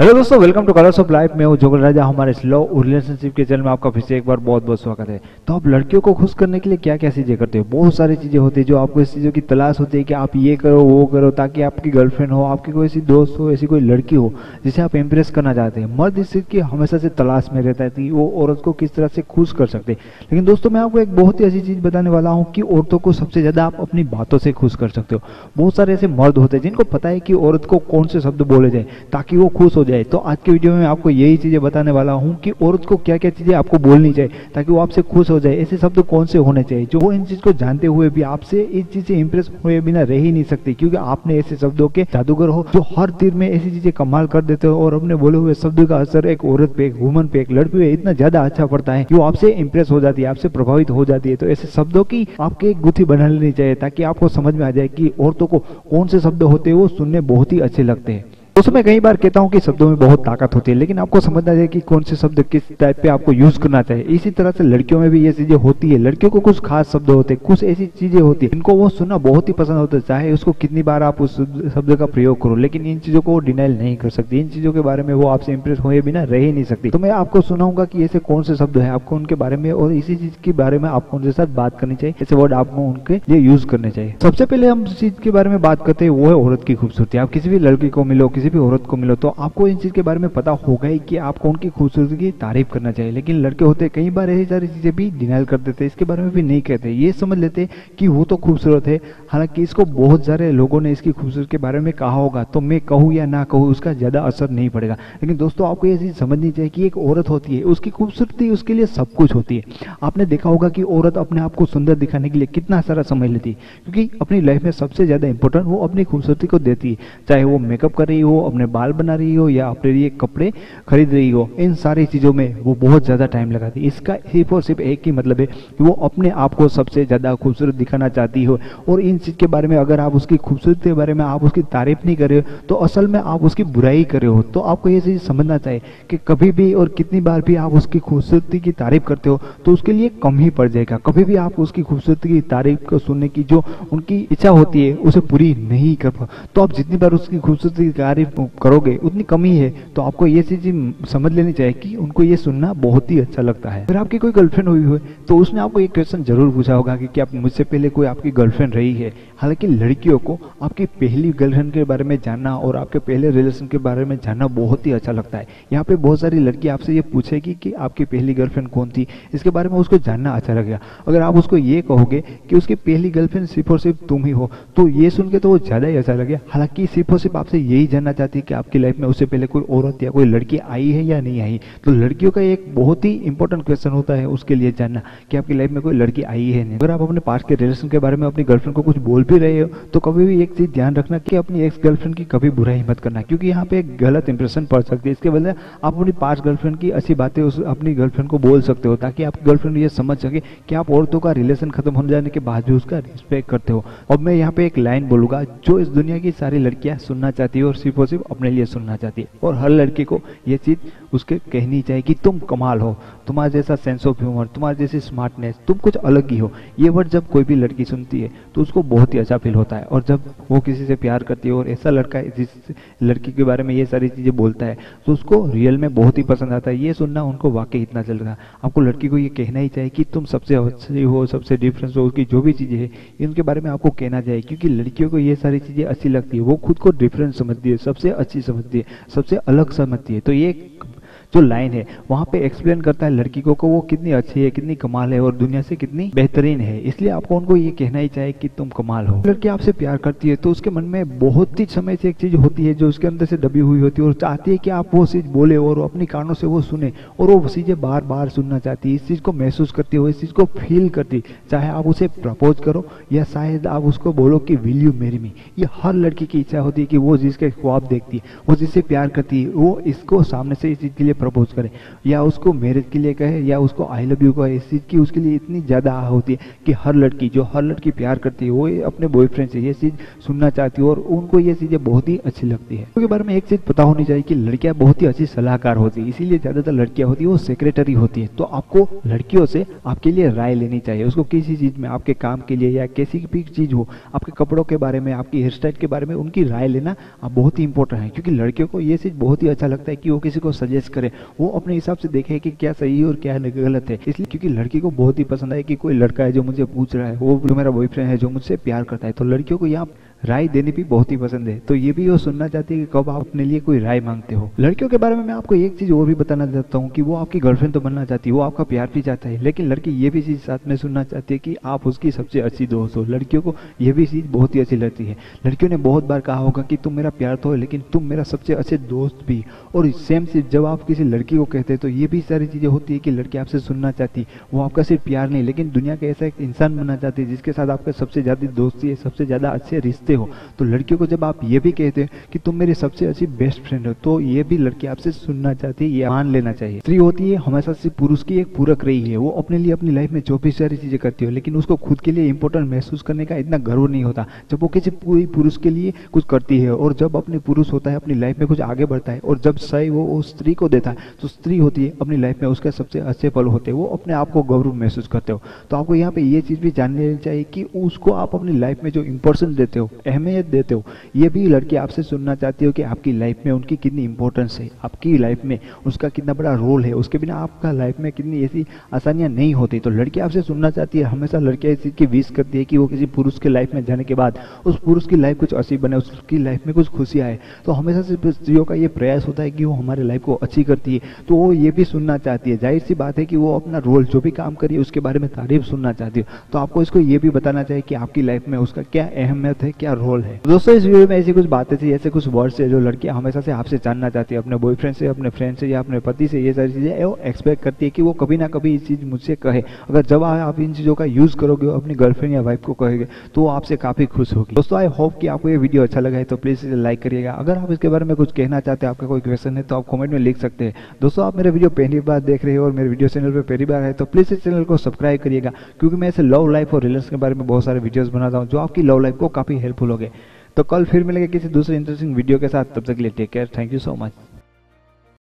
Hello दोस्तों, welcome to colours of life. मैं हूं जोर राजा। हमारे इस लव रिलेशनशिप के चैनल में आपका फिर से एक बार बहुत बहुत स्वागत है। तो आप लड़कियों को खुश करने के लिए क्या क्या चीज़ें करते हो? बहुत सारी चीज़ें होती है जो आपको इस चीज़ों की तलाश होती है कि आप ये करो वो करो, ताकि आपकी गर्लफ्रेंड हो, आपकी कोई ऐसी दोस्त हो, ऐसी कोई लड़की हो जिसे आप इम्प्रेस करना चाहते हैं। मर्द इस चीज़ की हमेशा से तलाश में रहता है कि वो औरत को किस तरह से खुश कर सकते हैं। लेकिन दोस्तों, मैं आपको एक बहुत ही ऐसी चीज़ बताने वाला हूँ कि औरतों को सबसे ज़्यादा आप अपनी बातों से खुश कर सकते हो। बहुत सारे ऐसे मर्द होते हैं जिनको पता है कि औरत को कौन से शब्द बोले जाए ताकि वो खुश हो जाए। तो आज के वीडियो में आपको यही चीज़ें बताने वाला हूं कि औरत को क्या क्या चीज़ें आपको बोलनी चाहिए ताकि वो आपसे खुश हो जाए। ऐसे शब्द तो कौन से होने चाहिए जो वो इन चीज़ को जानते हुए भी आपसे इस चीज़ से इंप्रेस हुए बिना रह ही नहीं सकती, क्योंकि आपने ऐसे शब्दों के जादूगर हो जो हर तीर में ऐसी चीज़ें कमाल कर देते हो। और अपने बोले हुए शब्द का असर एक औरत पे, एक वुमन पे, एक लड़की पे इतना ज़्यादा अच्छा पड़ता है कि वो आपसे इंप्रेस हो जाती है, आपसे प्रभावित हो जाती है। तो ऐसे शब्दों की आपके एक गुत्थी बना लेनी चाहिए ताकि आपको समझ में आ जाए कि औरतों को कौन से शब्द होते हैं वो सुनने बहुत ही अच्छे लगते हैं। दोस्तों, मैं कई बार कहता हूं कि शब्दों में बहुत ताकत होती है, लेकिन आपको समझना चाहिए कि कौन से शब्द किस टाइप पे आपको यूज करना चाहिए। इसी तरह से लड़कियों में भी ये चीजें होती है। लड़कियों को कुछ खास शब्द होते हैं, कुछ ऐसी चीजें होती है इनको वो सुनना बहुत ही पसंद होता है, चाहे उसको कितनी बार आप उस शब्द का प्रयोग करो, लेकिन इन चीज़ों को डिनाइल नहीं कर सकती। इन चीज़ों के बारे में वो आपसे इंप्रेस हुए बिना रह ही नहीं सकती। तो मैं आपको सुनाऊंगा कि ऐसे कौन से शब्द है आपको उनके बारे में, और इसी चीज़ के बारे में आपको उनके साथ बात करनी चाहिए, ऐसे वर्ड आपको उनके लिए यूज करने चाहिए। सबसे पहले हम इस चीज़ के बारे में बात करते हैं, वो है औरत की खूबसूरती। आप किसी भी लड़की को मिलो, किसी भी औरत को मिलो, तो आपको इन चीज़ के बारे में पता होगा ही कि आपको उनकी खूबसूरती की तारीफ करना चाहिए। लेकिन लड़के होते कई बार ऐसी सारी चीज़ें भी डिनाइल कर देते, इसके बारे में भी नहीं कहते। ये समझ लेते कि वो तो खूबसूरत है, हालांकि इसको बहुत सारे लोगों ने इसकी खूबसूरती के बारे में कहा होगा, तो मैं कहूँ या ना कहूँ उसका ज़्यादा असर नहीं पड़ेगा। लेकिन दोस्तों, आपको ये चीज़ समझनी चाहिए कि एक औरत होती है, उसकी खूबसूरती उसके लिए सब कुछ होती है। आपने देखा होगा कि औरत अपने आप को सुंदर दिखाने के लिए कितना सारा समय लेती है, क्योंकि अपनी लाइफ में सबसे ज़्यादा इंपॉर्टेंट वो अपनी खूबसूरती को देती है। चाहे वो मेकअप कर रही हो, अपने बाल बना रही हो, या अपने लिए कपड़े खरीद रही हो, इन सारी चीज़ों में वो बहुत ज़्यादा टाइम लगाती है। इसका सिर्फ और सिर्फ एक ही मतलब है कि वो अपने आप को सबसे ज़्यादा खूबसूरत दिखाना चाहती हो। और इन चीज़ के बारे में अगर आप उसकी खूबसूरती के बारे में आप उसकी तारीफ नहीं कर रहे हो, तो असल में आप उसकी बुराई कर रहे हो। तो आपको ये चीज़ समझना चाहिए कि कभी भी और कितनी बार भी आप उसकी खूबसूरती की तारीफ करते हो तो उसके लिए कम ही पड़ जाएगा। कभी भी आप उसकी खूबसूरती की तारीफ को सुनने की जो उनकी इच्छा होती है उसे पूरी नहीं कर पाओ। तो आप जितनी बार उसकी खूबसूरती तारीफ करोगे उतनी कमी है। तो आपको ये चीज़ समझ लेनी चाहिए कि उनको ये सुनना बहुत ही अच्छा लगता है। अगर आपकी कोई गर्लफ्रेंड हुई हो तो उसने आपको एक क्वेश्चन जरूर पूछा होगा कि क्या मुझसे पहले कोई आपकी गर्लफ्रेंड रही है। हालांकि लड़कियों को आपकी पहली गर्लफ्रेंड के बारे में जानना और आपके पहले रिलेशन के बारे में जानना बहुत ही अच्छा लगता है। यहाँ पे बहुत सारी लड़की आपसे ये पूछेगी कि आपकी पहली गर्लफ्रेंड कौन थी, इसके बारे में उसको जानना अच्छा लगेगा। अगर आप उसको ये कहोगे कि उसकी पहली गर्लफ्रेंड सिर्फ और सिर्फ तुम ही हो, तो ये सुन के तो वो ज़्यादा ही अच्छा लगेगा। हालांकि सिर्फ और सिर्फ आपसे यही जानना चाहती है कि आपकी लाइफ में उससे पहले कोई औरत या कोई लड़की आई है या नहीं आई। तो लड़कियों का एक बहुत ही इंपॉर्टेंट क्वेश्चन होता है उसके लिए जानना कि आपकी लाइफ में कोई लड़की आई है नहीं। अगर आप अपने पास्ट के रिलेशन के बारे में अपनी गर्लफ्रेंड को कुछ बोल भी रहे हो तो कभी भी एक चीज़ ध्यान रखना कि अपनी एक्स गर्लफ्रेंड की कभी बुराई मत करना, क्योंकि यहाँ पे एक गलत इंप्रेशन पड़ सकती है। इसके बदले आप अपनी पास्ट गर्लफ्रेंड की अच्छी बातें उस अपनी गर्लफ्रेंड को बोल सकते हो, ताकि आपकी गर्लफ्रेंड ये समझ सके कि आप औरतों का रिलेशन खत्म हो जाने के बाद भी उसका रिस्पेक्ट करते हो। अब मैं यहाँ पे एक लाइन बोलूँगा जो इस दुनिया की सारी लड़कियाँ सुनना चाहती है और सिर्फ और सिर्फ अपने लिए सुनना चाहती है। और हर लड़के को ये चीज़ उसके कहनी चाहिए कि तुम कमाल हो, तुम्हारे जैसा सेंस ऑफ ह्यूमर, तुम्हारे जैसी स्मार्टनेस, तुम कुछ अलग ही हो। ये वर्ड जब कोई भी लड़की सुनती है तो उसको बहुत ही अच्छा फील होता है। और जब वो किसी से प्यार करती है और ऐसा लड़का जिस लड़की के बारे में ये सारी चीज़ें बोलता है तो उसको रियल में बहुत ही पसंद आता है। ये सुनना उनको वाकई इतना चल रहा है। आपको लड़की को ये कहना ही चाहिए कि तुम सबसे अच्छी हो, सबसे डिफरेंस हो, उसकी जो भी चीज़ें हैं उनके बारे में आपको कहना चाहिए, क्योंकि लड़कियों को ये सारी चीज़ें अच्छी लगती है। वो खुद को डिफरेंस समझती है, सबसे अच्छी समझती है, सबसे अलग समझती है। तो ये जो लाइन है वहाँ पे एक्सप्लेन करता है लड़की को वो कितनी अच्छी है, कितनी कमाल है और दुनिया से कितनी बेहतरीन है। इसलिए आपको उनको ये कहना ही चाहिए कि तुम कमाल हो। लड़की आपसे प्यार करती है तो उसके मन में बहुत ही समय से एक चीज़ होती है जो उसके अंदर से दबी हुई होती है और चाहती है कि आप वो चीज़ बोले और अपने कानों से वो सुने, और वो चीज़ें बार बार सुनना चाहती है। इस चीज़ को महसूस करती हो, इस चीज़ को फील करती, चाहे आप उसे प्रपोज करो या शायद आप उसको बोलो कि विल यू मैरी मी। ये हर लड़की की इच्छा होती है कि वो जिसके ख्वाब देखती है, वो जिससे प्यार करती है, वो इसको सामने से इस चीज़ के लिए प्रपोज करे या उसको मैरिज के लिए कहे या उसको आई लव यू कहे, इस चीज़ की उसके लिए इतनी ज़्यादा आह होती है कि हर लड़की प्यार करती है वो अपने बॉयफ्रेंड से ये चीज़ सुनना चाहती है और उनको ये चीज़ें बहुत ही अच्छी लगती है। उसके बारे में एक चीज़ पता होनी चाहिए कि लड़कियाँ बहुत ही अच्छी सलाहकार होती है, इसीलिए ज़्यादातर लड़कियाँ होती है वो सेक्रेटरी होती है। तो आपको लड़कियों से आपके लिए राय लेनी चाहिए, उसको किसी चीज़ में आपके काम के लिए या किसी भी चीज़ हो, आपके कपड़ों के बारे में, आपकी हेयर स्टाइल के बारे में उनकी राय लेना बहुत ही इंपॉर्टेंट है। क्योंकि लड़कियों को ये चीज़ बहुत ही अच्छा लगता है कि वो किसी को सजेस्ट करे, वो अपने हिसाब से देखे कि क्या सही है और क्या गलत है। इसलिए क्योंकि लड़की को बहुत ही पसंद है कि कोई लड़का है जो मुझे पूछ रहा है, वो जो मेरा बॉयफ्रेंड है जो मुझसे प्यार करता है। तो लड़कियों को यहाँ राय देनी भी बहुत ही पसंद है, तो ये भी वो सुनना चाहती है कि कब आप अपने लिए कोई राय मांगते हो। लड़कियों के बारे में मैं आपको एक चीज़ और भी बताना चाहता हूँ कि वो आपकी गर्लफ्रेंड तो बनना चाहती है, वो आपका प्यार भी चाहता है, लेकिन लड़की ये भी चीज़ साथ में सुनना चाहती है कि आप उसकी सबसे अच्छी दोस्त हो। लड़कियों को ये भी चीज़ बहुत ही अच्छी लगती है। लड़कियों ने बहुत बार कहा होगा कि तुम मेरा प्यार तो हो लेकिन तुम मेरा सबसे अच्छे दोस्त भी, और सेम चीज़ जब आप किसी लड़की को कहते हैं तो ये भी सारी चीज़ें होती है कि लड़की आपसे सुनना चाहती है, वो आपका सिर्फ प्यार नहीं लेकिन दुनिया का ऐसा एक इंसान बनना चाहती है जिसके साथ आपका सबसे ज़्यादा दोस्ती है, सबसे ज़्यादा अच्छे रिश्ते हो। तो लड़कियों को जब आप ये भी कहते हैं कि तुम मेरी सबसे अच्छी बेस्ट फ्रेंड हो, तो ये भी लड़की आपसे सुनना चाहती है, ये मान लेना चाहिए। स्त्री होती है हमेशा से पुरुष की एक पूरक रही है, वो अपने लिए अपनी लाइफ में जो भी सारी चीजें करती हो लेकिन उसको खुद के लिए इंपॉर्टेंट महसूस करने का इतना गर्व नहीं होता। जब वो किसी पूरी पुरुष के लिए कुछ करती है और जब अपने पुरुष होता है अपनी लाइफ में कुछ आगे बढ़ता है और जब सही वो स्त्री को देता है, तो स्त्री होती है अपनी लाइफ में उसके सबसे अच्छे पल होते हैं, वो अपने आप को गौरव महसूस करते हो। तो आपको यहाँ पे ये चीज भी जान लेनी चाहिए कि उसको आप अपनी लाइफ में जो इंपॉर्टेंस देते हो, अहमियत देते हो, ये भी लड़की आपसे सुनना चाहती हो कि आपकी लाइफ में उनकी कितनी इंपॉर्टेंस है, आपकी लाइफ में उसका कितना बड़ा रोल है, उसके बिना आपका लाइफ में कितनी ऐसी आसानियां नहीं होती। तो लड़की आपसे सुनना चाहती है, हमेशा लड़कियाँ इस चीज़ की विश करती है कि वो किसी पुरुष के लाइफ में जाने के बाद उस पुरुष की लाइफ कुछ अच्छी बने, उसकी लाइफ में कुछ खुशी आए। तो हमेशा से स्त्रियों का ये प्रयास होता है कि वो हमारे लाइफ को अच्छी करती है, तो वो ये भी सुनना चाहती है। जाहिर सी बात है कि वो अपना रोल जो भी काम करिए उसके बारे में तारीफ सुनना चाहती है। तो आपको इसको ये भी बताना चाहिए कि आपकी लाइफ में उसका क्या अहमियत है, क्या रोल है। दोस्तों इस वीडियो में ऐसी कुछ बातें थी, ऐसे कुछ वर्ड्स है जो लड़कियां हमेशा से आपसे जानना चाहती है, अपने बॉयफ्रेंड से, अपने फ्रेंड से या अपने पति से। ये सारी चीज़ें वो एक्सपेक्ट करती है कि वो कभी ना कभी इस चीज़ मुझसे कहे। अगर जब आप इन चीज़ों का यूज़ करोगे, अपनी गर्लफ्रेंड या वाइफ को कहेंगे, तो वो आपसे काफ़ी खुश होगी। दोस्तों आई होप कि आपको ये वीडियो अच्छा लगा है, तो प्लीज़ इसे लाइक करिएगा। अगर आप इसके बारे में कुछ कहना चाहते हैं, आपका कोई क्वेश्चन है, तो आप कॉमेंट में लिख सकते हैं। दोस्तों आप मेरा वीडियो पहली बार देख रहे हो और मेरे वीडियो चैनल पर पहली बार है, तो प्लीज़ इस चैनल को सब्सक्राइब करिएगा, क्योंकि मैं ऐसे लव लाइफ और रिलेशन के बारे में बहुत सारे वीडियोज़ बनाता हूँ जो आपकी लव लाइफ को काफ़ी हेल्पफुल हो गए। तो कल फिर मिलेंगे किसी दूसरे इंटरेस्टिंग वीडियो के साथ, तब तक के लिए take care, thank you so much.